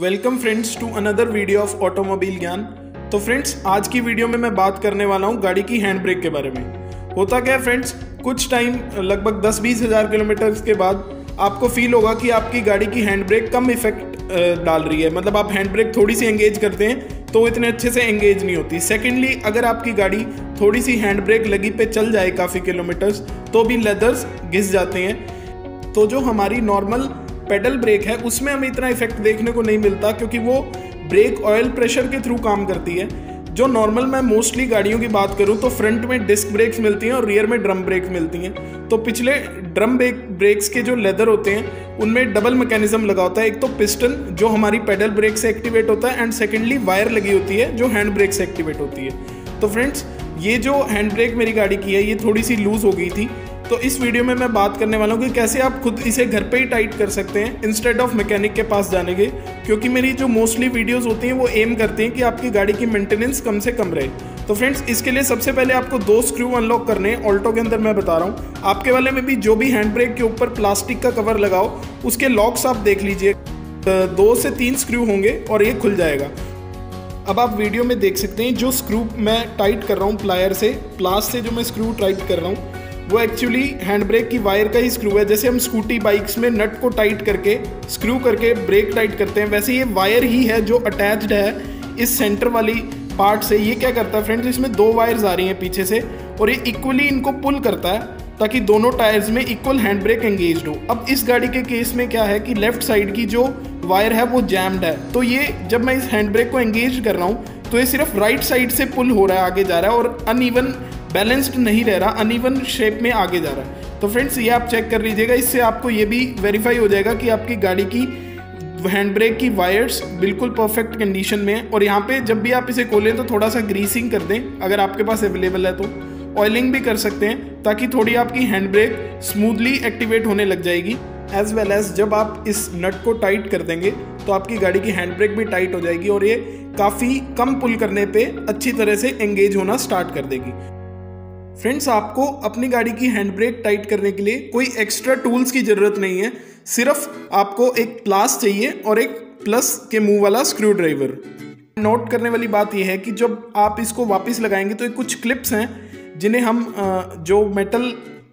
Welcome friends to another video of automobile ज्ञान। तो friends आज की वीडियो में मैं बात करने वाला हूँ गाड़ी की हैंड ब्रेक के बारे में। होता क्या है फ्रेंड्स, कुछ टाइम लगभग 10-20 हज़ार किलोमीटर के बाद आपको फील होगा कि आपकी गाड़ी की हैंड ब्रेक कम इफेक्ट डाल रही है, मतलब आप हैंड ब्रेक थोड़ी सी एंगेज करते हैं तो इतने अच्छे से एंगेज नहीं होती। सेकेंडली, अगर आपकी गाड़ी थोड़ी सी हैंड ब्रेक लगी पे चल जाए काफ़ी किलोमीटर्स तो भी लेदर्स घिस जाते हैं। तो जो हमारी नॉर्मल पेडल ब्रेक है उसमें हमें इतना इफेक्ट देखने को नहीं मिलता क्योंकि वो ब्रेक ऑयल प्रेशर के थ्रू काम करती है। जो नॉर्मल मैं मोस्टली गाड़ियों की बात करूं तो फ्रंट में डिस्क ब्रेक्स मिलती हैं और रियर में ड्रम ब्रेक मिलती हैं। तो पिछले ड्रम ब्रेक्स के जो लेदर होते हैं उनमें डबल मैकेनिज्म लगा होता है, एक तो पिस्टन जो हमारी पेडल ब्रेक से एक्टिवेट होता है एंड सेकेंडली वायर लगी होती है जो हैंड ब्रेक से एक्टिवेट होती है। तो फ्रेंड्स ये जो हैंड ब्रेक मेरी गाड़ी की है ये थोड़ी सी लूज़ हो गई थी, तो इस वीडियो में मैं बात करने वाला हूँ कि कैसे आप खुद इसे घर पे ही टाइट कर सकते हैं इंस्टेड ऑफ मैकेनिक के पास जाने के, क्योंकि मेरी जो मोस्टली वीडियोस होती हैं वो एम करती हैं कि आपकी गाड़ी की मेंटेनेंस कम से कम रहे। तो फ्रेंड्स इसके लिए सबसे पहले आपको 2 स्क्रू अनलॉक करने हैं। ऑल्टो के अंदर मैं बता रहा हूँ, आपके वाले में भी जो भी हैंड ब्रेक के ऊपर प्लास्टिक का कवर लगाओ उसके लॉक्स आप देख लीजिए, 2 से 3 स्क्रू होंगे और ये खुल जाएगा। अब आप वीडियो में देख सकते हैं जो स्क्रू मैं टाइट कर रहा हूँ प्लायर से, प्लास से जो मैं स्क्रू टाइट कर रहा हूँ वो एक्चुअली हैंड ब्रेक की वायर का ही स्क्रू है। जैसे हम स्कूटी बाइक्स में नट को टाइट करके स्क्रू करके ब्रेक टाइट करते हैं, वैसे ये वायर ही है जो अटैच्ड है इस सेंटर वाली पार्ट से। ये क्या करता है फ्रेंड्स, इसमें 2 वायर्स आ रही हैं पीछे से और ये इक्वली इनको पुल करता है ताकि दोनों टायर्स में इक्वल हैंड ब्रेक एंगेज हो। अब इस गाड़ी के केस में क्या है कि लेफ्ट साइड की जो वायर है वो जैम्ड है, तो ये जब मैं इस हैंड ब्रेक को एंगेज कर रहा हूँ तो ये सिर्फ राइट साइड से पुल हो रहा है, आगे जा रहा है और अनइवन बैलेंस्ड नहीं रह रहा, अनइवन शेप में आगे जा रहा है। तो फ्रेंड्स ये आप चेक कर लीजिएगा, इससे आपको ये भी वेरीफाई हो जाएगा कि आपकी गाड़ी की हैंड ब्रेक की वायर्स बिल्कुल परफेक्ट कंडीशन में है। और यहाँ पे जब भी आप इसे खोलें तो थोड़ा सा ग्रीसिंग कर दें, अगर आपके पास अवेलेबल है तो ऑयलिंग भी कर सकते हैं ताकि थोड़ी आपकी हैंड ब्रेक स्मूथली एक्टिवेट होने लग जाएगी। एज वेल एज जब आप इस नट को टाइट कर देंगे तो आपकी गाड़ी की हैंड ब्रेक भी टाइट हो जाएगी और ये काफ़ी कम पुल करने पर अच्छी तरह से एंगेज होना स्टार्ट कर देगी। फ्रेंड्स आपको अपनी गाड़ी की हैंड ब्रेक टाइट करने के लिए कोई एक्स्ट्रा टूल्स की ज़रूरत नहीं है, सिर्फ आपको एक प्लास चाहिए और एक प्लस के मुंह वाला स्क्रू ड्राइवर। नोट करने वाली बात यह है कि जब आप इसको वापस लगाएंगे तो ये कुछ क्लिप्स हैं जिन्हें हम जो मेटल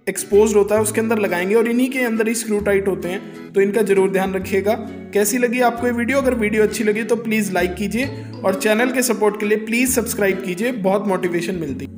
एक्सपोज होता है उसके अंदर लगाएंगे और इन्हीं के अंदर ही स्क्रू टाइट होते हैं, तो इनका ज़रूर ध्यान रखिएगा। कैसी लगी आपको ये वीडियो? अगर वीडियो अच्छी लगी तो प्लीज़ लाइक कीजिए और चैनल के सपोर्ट के लिए प्लीज़ सब्सक्राइब कीजिए, बहुत मोटिवेशन मिलती है।